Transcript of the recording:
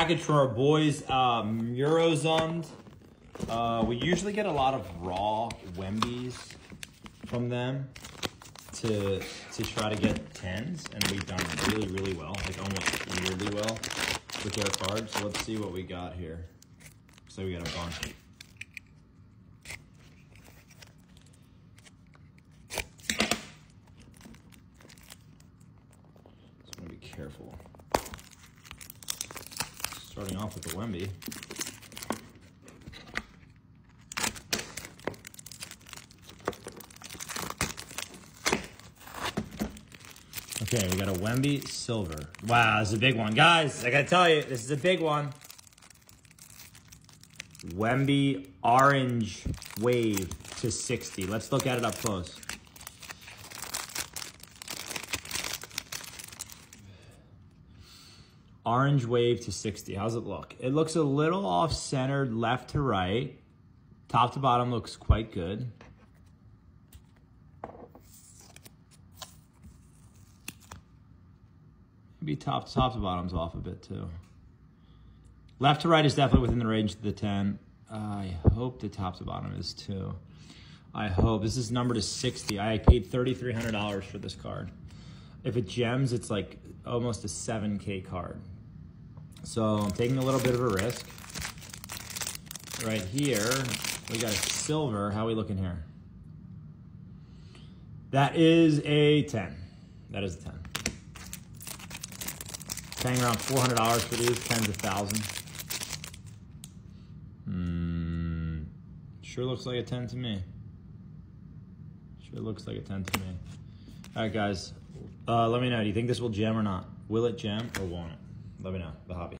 package from our boys, Eurozund. We usually get a lot of raw Wembys from them to try to get 10s, and we've done really well, like almost weirdly well with our cards. So let's see what we got here. So we got a bunch. Careful. Starting off with the Wemby. Okay, we got a Wemby silver. Wow, this is a big one. Guys, I gotta tell you, this is a big one. Wemby orange wave /60. Let's look at it up close. Orange wave /60. How's it look? It looks a little off-centered left to right. Top to bottom looks quite good. Maybe top to bottom's off a bit too. Left to right is definitely within the range of the 10. I hope the top to bottom is too. I hope. This is numbered to 60. I paid $3,300 for this card. If it gems, it's like almost a 7K card. So I'm taking a little bit of a risk. Right here, we got a silver. How are we looking here? That is a 10. That is a 10. Paying around $400 for these, 10s $1,000. Sure looks like a 10 to me. Sure looks like a 10 to me. All right, guys. Let me know. Do you think this will gem or not? Will it gem or won't it? Let me know. The hobby.